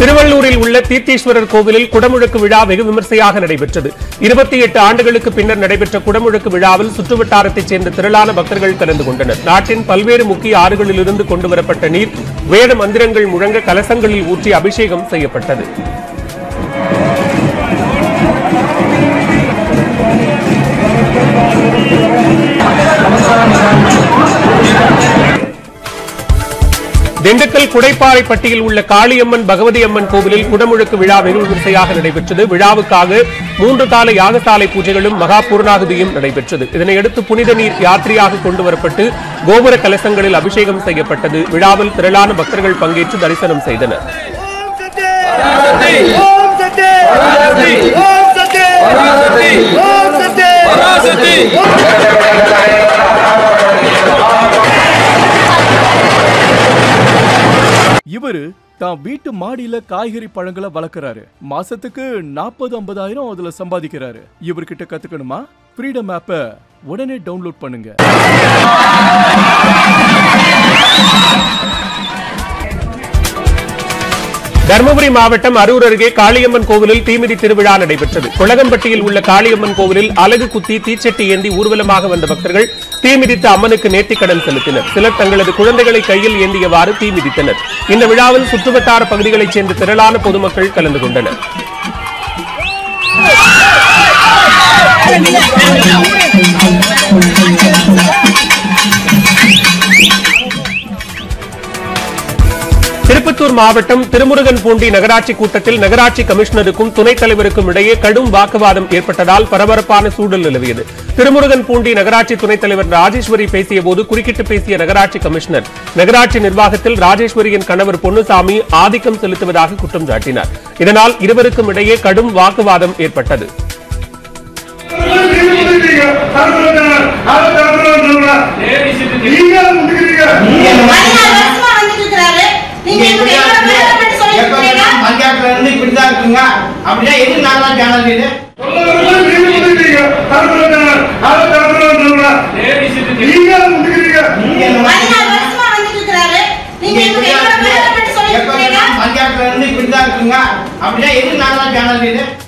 திருவள்ளூரில் உள்ள தீர்த்தீஸ்வரர் கோவிலில் குடமுழுக்கு விழா வெகு விமர்சையாக நடைபெற்றது. 28 ஆண்டுகளுக்கு பின்னர் நடைபெற்ற குடமுழுக்கு விழாவில் சுற்றுவட்டாரத்தைச் சேர்ந்த திரளான பக்தர்கள் கலந்து கொண்டனர். நாட்டின் பல்வேறு முக்கிய ஆறுகளிலிருந்து கொண்டுவரப்பட்ட நீர் வேத மந்திரங்கள் முழங்க கலசங்களில் ஊற்றி அபிஷேகம் செய்யப்பட்டது. திண்டுக்கல் குடைப்பாறைப்பட்டியில் உள்ள காளியம்மன் பகவதியம்மன் கோவிலில் குடமுழுக்கு விழா வெகு விமர்சையாக நடைபெற்றது. விழாவுக்காக 3 கால யாகசாலை பூஜைகளும் மகா பூர்ணாகுதியும் நடைபெற்றது. இதனையடுத்து புனித நீர் யாத்திரையாக கொண்டுவரப்பட்டு கோபுர கலசங்களில் அபிஷேகம் செய்யப்பட்டது. விழாவில் திரளான பக்தர்கள் பங்கேற்று தரிசனம் செய்தனர். இவரு தான் வீட்டு மாடியில காய்கறி பழங்களை வளர்க்கிறாரு. மாசத்துக்கு 40-50,000 அதுல சம்பாதிக்கிறாரு. இவர்கிட்ட கத்துக்கணுமா? ஃப்ரீடம் ஆப்பை உடனே டவுன்லோட் பண்ணுங்க. தருமபுரி மாவட்டம் அரூர் அருகே காளியம்மன் கோவிலில் தீமிதி திருவிழா நடைபெற்றது. குளகம்பட்டியில் உள்ள காளியம்மன் கோவிலில் அலகு குத்தி தீச்சட்டி ஏந்தி ஊர்வலமாக வந்த பக்தர்கள் தீமிதித்து அம்மனுக்கு நேர்த்திக்கடன் செலுத்தினர். சிலர் தங்களது குழந்தைகளை கையில் ஏந்தியவாறு தீமிதித்தனர். இந்த விழாவில் சுற்றுவட்டார பகுதிகளைச் சேர்ந்த திரளான பொதுமக்கள் கலந்து கொண்டனர். திருப்பத்தூர் மாவட்டம் திருமுருகன் பூண்டி நகராட்சி கூட்டத்தில் நகராட்சி கமிஷனருக்கும் துணைத் தலைவருக்கும் இடையே கடும் வாக்குவாதம் ஏற்பட்டதால் பரபரப்பான சூழல் நிலவியது. திருமுருகன் பூண்டி நகராட்சி துணைத் தலைவர் ராஜேஸ்வரி பேசிய போது குறுக்கிட்டு பேசிய நகராட்சி கமிஷனர் நகராட்சி நிர்வாகத்தில் ராஜேஸ்வரியின் கணவர் பொன்னுசாமி ஆதிக்கம் செலுத்துவதாக குற்றம் சாட்டினார். இதனால் இருவருக்கும் இடையே கடும் வாக்குவாதம் ஏற்பட்டது. அப்படின்னா எது நாங்களா சேனல் இது?